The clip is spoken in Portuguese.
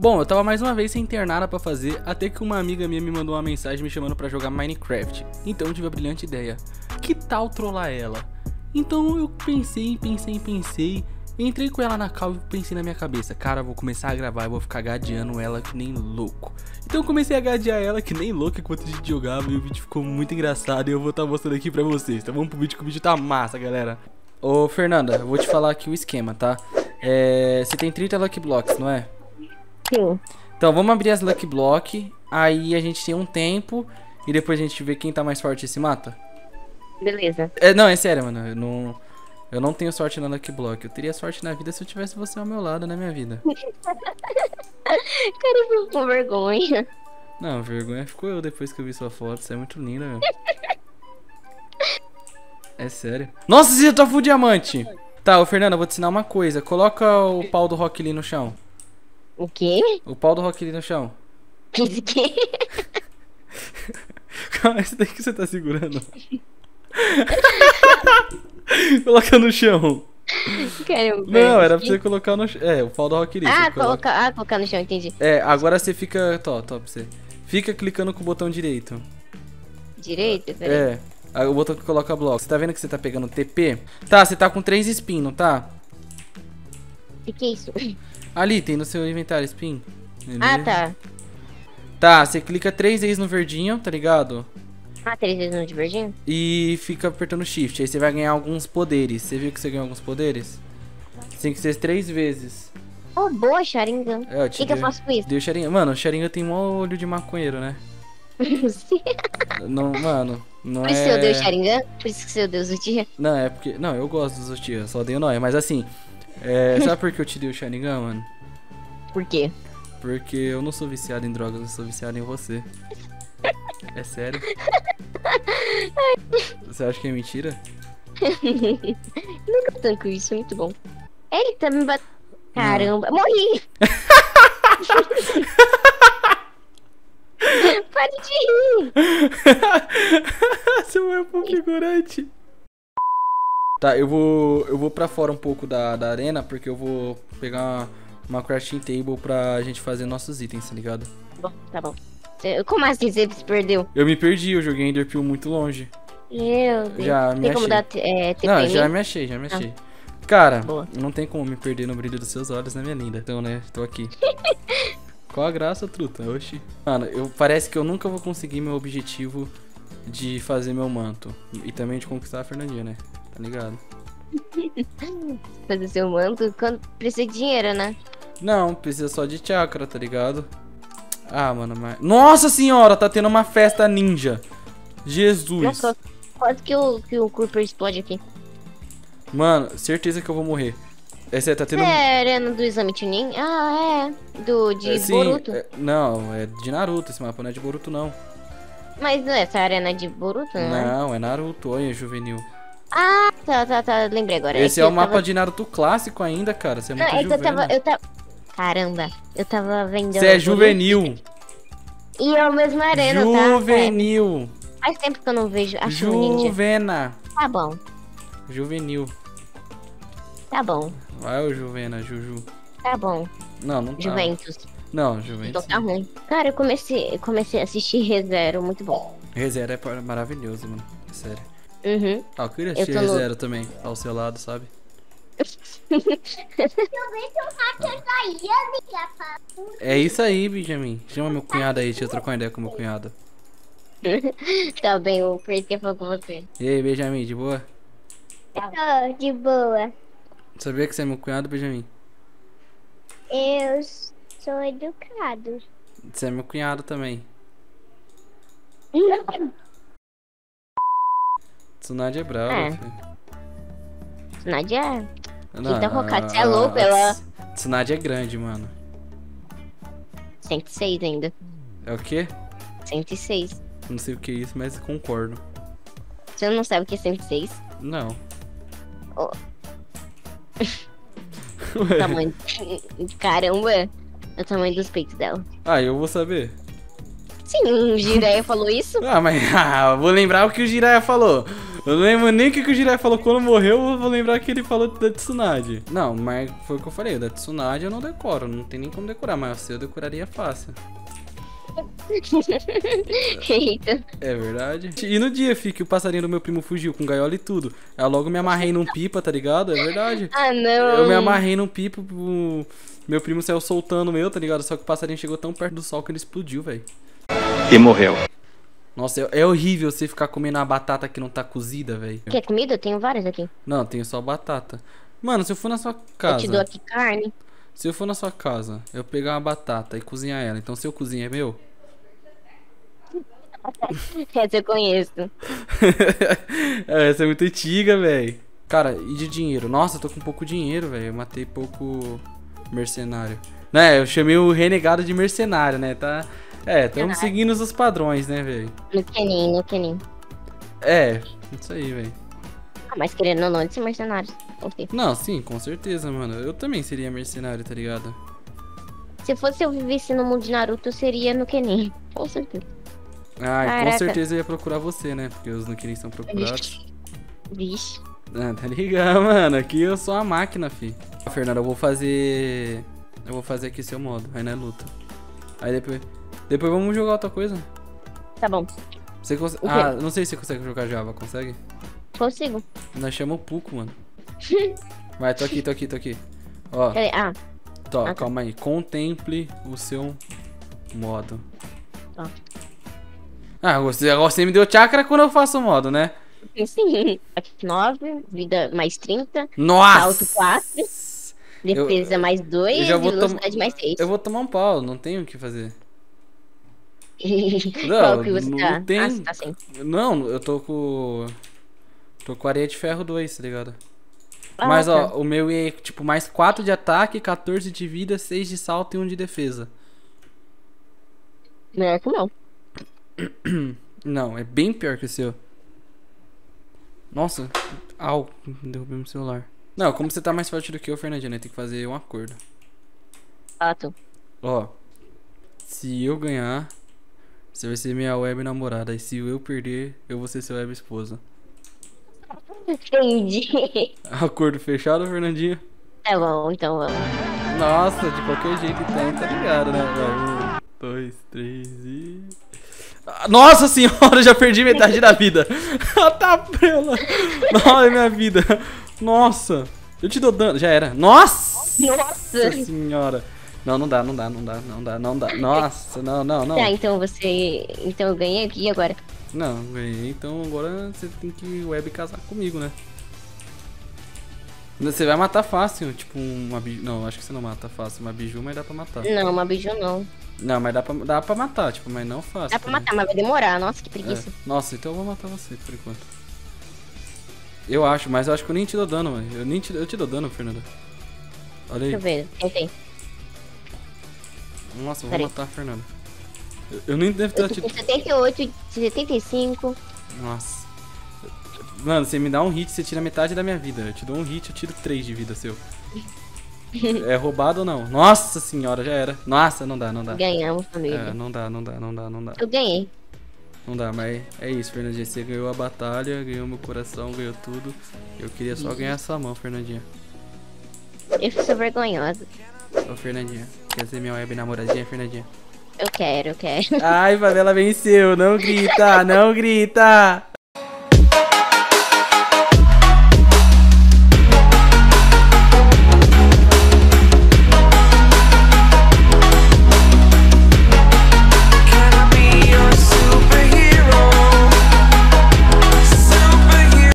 Bom, eu tava mais uma vez sem ter nada pra fazer, até que uma amiga minha me mandou uma mensagem me chamando pra jogar Minecraft. Então eu tive a brilhante ideia, que tal trollar ela? Então eu pensei, entrei com ela na call e pensei na minha cabeça, cara, eu vou começar a gravar e vou ficar gadeando ela que nem louco. Então eu comecei a gadear ela que nem louco enquanto a gente jogava e o vídeo ficou muito engraçado e eu vou estar mostrando aqui pra vocês, tá? Vamos pro vídeo que o vídeo tá massa, galera. Ô Fernanda, eu vou te falar aqui o esquema, tá? Você tem 30 Lucky Blocks, não é? Sim. Então vamos abrir as Lucky Block, aí a gente tem um tempo e depois a gente vê quem tá mais forte e se mata. Beleza. Não, é sério, mano. Eu não tenho sorte na Lucky Block. Eu teria sorte na vida se eu tivesse você ao meu lado, na minha vida. Cara, eu fico com vergonha. Não, vergonha ficou eu depois que eu vi sua foto. Você é muito linda, meu. É sério. Nossa, você tá full diamante. Tá, ô Fernanda, eu vou te ensinar uma coisa. Coloca o pau do Rock Lee no chão. O quê? O pau do Rock Lee no chão. O quê? Calma, esse daqui que você tá segurando. Coloca no chão. Caramba. Não, era pra você colocar no chão. É, o pau do Rock Lee. Ah, colocar no chão, entendi. É, agora você fica... Top, pra você. Fica clicando com o botão direito. Direito? Peraí. É, aí o botão que coloca bloco. Você tá vendo que você tá pegando TP? Tá, você tá com 3 spin, não tá? O que é isso? Ali, tem no seu inventário spin. Beleza. Ah, tá. Tá, você clica 3 vezes no verdinho, tá ligado? Ah, 3 vezes no de verdinho? E fica apertando shift, aí você vai ganhar alguns poderes. Você viu que você ganhou alguns poderes? Você tem que ser 3 vezes. Oh, boa, Sharingan. É, o que eu faço com isso? Deu Sharingan. Mano, o Sharingan tem mó olho de maconheiro, né? Não, mano, não é... Por isso que eu dei o Sharingan? Por isso que você deu o Zootia? Não, é porque... Não, eu gosto do Zootia, só dei o nóia, mas assim... Sabe por que eu te dei o Sharingan, mano? Por quê? Porque eu não sou viciado em drogas, eu sou viciado em você. É sério? Você acha que é mentira? Nunca tanco isso, muito bom. Ele tá me batendo. Caramba, morri! Pare de rir! Você morreu pro figurante. Tá, eu vou pra fora um pouco da arena, porque eu vou pegar uma crafting table pra gente fazer nossos itens, tá ligado? Bom, tá bom. Como assim você se perdeu? Eu me perdi, eu joguei Enderpeel muito longe. Meu Deus. Já me achei. Tem como dar TP? Não, já me achei. Cara, boa. Não tem como me perder no brilho dos seus olhos, né, minha linda? Então, né, tô aqui. Qual a graça, truta? Oxi. Mano, parece que eu nunca vou conseguir meu objetivo de fazer meu manto. E também de conquistar a Fernandinha, né? Tá ligado? Fazer seu manto quando precisa de dinheiro, né? Não, precisa só de chakra, tá ligado? Ah, mano, mas... Nossa senhora, tá tendo uma festa ninja. Jesus. Nossa, quase que o Creeper explode aqui. Mano, certeza que eu vou morrer. Essa tá tendo... É arena do exame Chunin? Ah, é. De Boruto. Não, é de Naruto esse mapa, não é de Boruto, não. Mas não é essa arena de Boruto, né? Não, é Naruto, olha, juvenil. Ah, tá, lembrei agora. Esse é o mapa de Naruto clássico ainda, cara. Você é muito juvenil. Eu tava... Caramba, eu tava vendendo... Você é juvenil. E é a mesma arena, tá? Juvenil. Faz tempo que eu não vejo. Acho Juvena. Tá bom. Juvenil. Tá bom. Vai o Juvena, Juju. Tá bom. Não tá. Juventus. Não, Juventus. Então tá ruim. Cara, eu comecei a assistir ReZero, muito bom. ReZero é maravilhoso, mano. Sério. Uhum. Ah, eu queria assistir ReZero também, ao seu lado, sabe? É isso aí, Benjamin. Chama meu cunhado aí, deixa eu trocar uma ideia com meu cunhado. Tá bem, o Chris quer falar com você. E aí, Benjamin, de boa? Tô de boa. Sabia que você é meu cunhado, Benjamin? Eu sou educado. Você é meu cunhado também. Tsunade é brava, Tsunade é... Não, tá focado, você é louco, ela... Tsunade é grande, mano. 106 ainda. É o quê? 106. Não sei o que é isso, mas concordo. Você não sabe o que é 106? Não. Oh. O tamanho... Caramba, é o tamanho dos peitos dela. Ah, eu vou saber. Sim, o Jiraya falou isso. Ah, mas... vou lembrar o que o Jiraya falou. Eu não lembro nem o que o Jiraiya falou quando morreu, eu vou lembrar que ele falou da Tsunade. Não, mas foi o que eu falei, da Tsunade eu não decoro, não tem nem como decorar, mas se eu decoraria fácil. Eita. É verdade. E no dia, fi, que o passarinho do meu primo fugiu com gaiola e tudo, eu logo me amarrei num pipa, tá ligado? É verdade. Ah, não. Eu me amarrei num pipa, meu primo saiu soltando o meu, tá ligado? Só que o passarinho chegou tão perto do sol que ele explodiu, velho. E morreu. Nossa, é horrível você ficar comendo a batata que não tá cozida, velho. Quer comida? Eu tenho várias aqui. Não, eu tenho só batata. Mano, se eu for na sua casa... Eu te dou aqui carne. Se eu for na sua casa, eu pegar uma batata e cozinhar ela, então seu cozinho é meu? Essa eu conheço. Essa é muito antiga, velho. Cara, e de dinheiro? Nossa, eu tô com pouco dinheiro, velho. Eu matei pouco mercenário. Né, eu chamei o renegado de mercenário, né? Tá... É, estamos seguindo os padrões, né, velho? Nukenin, Nukenin. É, isso aí, velho. Ah, mas querendo ou não, de ser mercenário. Não, sim, com certeza, mano. Eu também seria mercenário, tá ligado? Se fosse eu vivesse no mundo de Naruto, eu seria Nukenin, com certeza. Ah, caraca. Com certeza eu ia procurar você, né? Porque os Nukenin são procurados. Vixe. Ah, tá ligado, mano. Aqui eu sou a máquina, fi. Ah, Fernando, eu vou fazer... Eu vou fazer aqui seu modo, aí não é luta. Aí depois... Depois vamos jogar outra coisa. Tá bom. Você consegue... Ah, não sei se você consegue jogar Java, consegue? Consigo. Nós chamamos o Puco, mano. Vai, tô aqui, tô aqui, tô aqui. Ó. Peraí, ah. Tô, ah, calma aí. Contemple o seu modo. Ó. Ah, você me deu chakra quando eu faço o modo, né? Sim. 9, vida mais 30. Nossa! Salto 4. Defesa mais 2. Velocidade mais 6. Eu vou tomar um pau, não tenho o que fazer. Não, qual que você não tá? Tem... Ah, você tá sem. Não, eu tô com... Tô com areia de ferro 2, tá ligado? Ah, mas, tá. Ó, o meu é, tipo, mais 4 de ataque, 14 de vida, 6 de salto e 1 de defesa. Melhor que não. Não, é bem pior que o seu. Nossa. Au, derrubei meu celular. Não, como você tá mais forte do que eu, Fernandinha, tem que fazer um acordo. Ah, tu. Ó. Se eu ganhar, você vai ser minha web namorada. E se eu perder, eu vou ser seu web esposa. Entendi. Acordo fechado, Fernandinha? É bom, então vamos. Nossa, de qualquer jeito então, tá ligado, né? 1, 2, 3 e... Nossa senhora, eu já perdi metade da vida. Tá prela. Olha minha vida. Nossa. Eu te dou dano, já era. Nossa. Nossa senhora. Não, não dá, não dá, não dá, não dá, não dá. Nossa, não, não, não. Tá, então você... Então eu ganhei aqui agora? Não, ganhei. Então agora você tem que web casar comigo, né? Você vai matar fácil, tipo uma biju... Não, acho que você não mata fácil. Uma biju, mas dá pra matar. Não, uma biju não. Não, mas dá pra matar, tipo, mas não fácil. Dá pra matar, mas vai demorar. Nossa, que preguiça. É. Nossa, então eu vou matar você, por enquanto. Eu acho, mas eu acho que eu nem te dou dano, mano. Eu te dou dano, Fernanda. Olha aí. Deixa eu ver, tentei. Nossa, eu vou matar a Fernanda. Eu nem devo ter atido. 78, 75. Nossa. Mano, você me dá um hit, você tira metade da minha vida. Eu te dou um hit, eu tiro 3 de vida seu. É roubado ou não? Nossa senhora, já era. Nossa, não dá, não dá. Ganhamos também. É, não dá, não dá, não dá, não dá. Eu ganhei. Não dá, mas é isso, Fernandinha. Você ganhou a batalha, ganhou meu coração, ganhou tudo. Eu queria só ganhar essa mão, Fernandinha. Eu sou vergonhosa. Ô, Fernandinha, quer ser minha web namoradinha, Fernandinha? Eu quero, eu quero. Ai, Favela venceu, não grita, não grita!